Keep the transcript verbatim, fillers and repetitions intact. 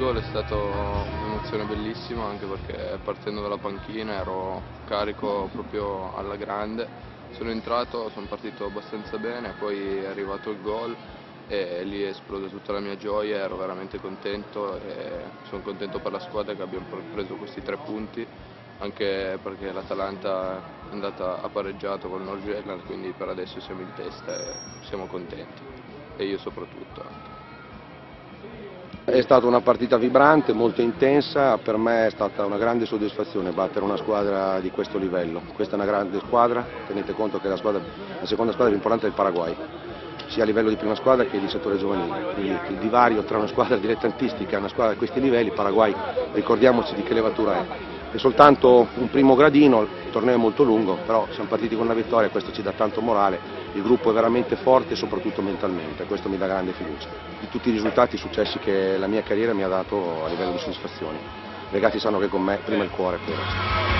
gol è stata un'emozione bellissima, anche perché partendo dalla panchina ero carico proprio alla grande. Sono entrato, sono partito abbastanza bene, poi è arrivato il gol e lì è esplosa tutta la mia gioia, ero veramente contento e sono contento per la squadra che abbiamo preso questi tre punti, anche perché l'Atalanta è andata a pareggiato con il Norgegger, quindi per adesso siamo in testa e siamo contenti, e io soprattutto anche. È stata una partita vibrante, molto intensa, per me è stata una grande soddisfazione battere una squadra di questo livello. Questa è una grande squadra, tenete conto che la, squadra, la seconda squadra più importante è il Paraguay, sia a livello di prima squadra che di settore giovanile. Quindi il divario tra una squadra dilettantistica e una squadra di questi livelli, il Paraguay, ricordiamoci di che levatura è. È soltanto un primo gradino, il torneo è molto lungo, però siamo partiti con una vittoria e questo ci dà tanto morale. Il gruppo è veramente forte, soprattutto mentalmente, questo mi dà grande fiducia. Di tutti i risultati e successi che la mia carriera mi ha dato a livello di soddisfazioni. I ragazzi sanno che con me prima il cuore è quello.